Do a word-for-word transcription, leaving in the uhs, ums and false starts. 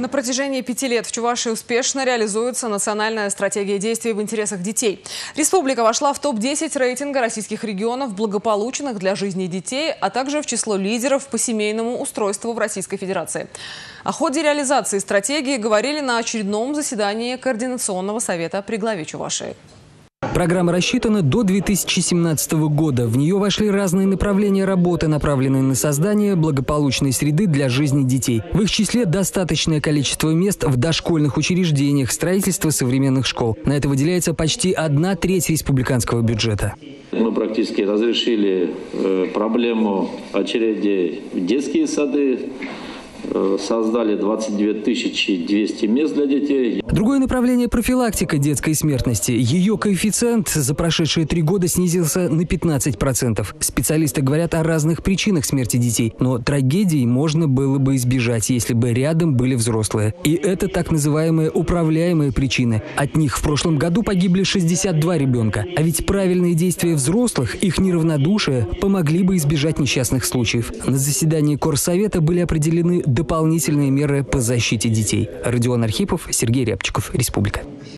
На протяжении пяти лет в Чувашии успешно реализуется национальная стратегия действий в интересах детей. Республика вошла в топ десять рейтинга российских регионов, благополучных для жизни детей, а также в число лидеров по семейному устройству в Российской Федерации. О ходе реализации стратегии говорили на очередном заседании Координационного совета при главе Чувашии. Программа рассчитана до две тысячи семнадцатого года. В нее вошли разные направления работы, направленные на создание благополучной среды для жизни детей. В их числе достаточное количество мест в дошкольных учреждениях, строительство современных школ. На это выделяется почти одна треть республиканского бюджета. Мы практически разрешили проблему очередей в детские сады. Создали двадцать две тысячи двести мест для детей. Другое направление – профилактика детской смертности. Ее коэффициент за прошедшие три года снизился на пятнадцать процентов. Специалисты говорят о разных причинах смерти детей, но трагедий можно было бы избежать, если бы рядом были взрослые. И это так называемые управляемые причины. От них в прошлом году погибли шестьдесят два ребенка. А ведь правильные действия взрослых, их неравнодушие, помогли бы избежать несчастных случаев. На заседании Корсовета были определены дополнительные меры по защите детей. Родион Архипов, Сергей Рябчиков, Республика.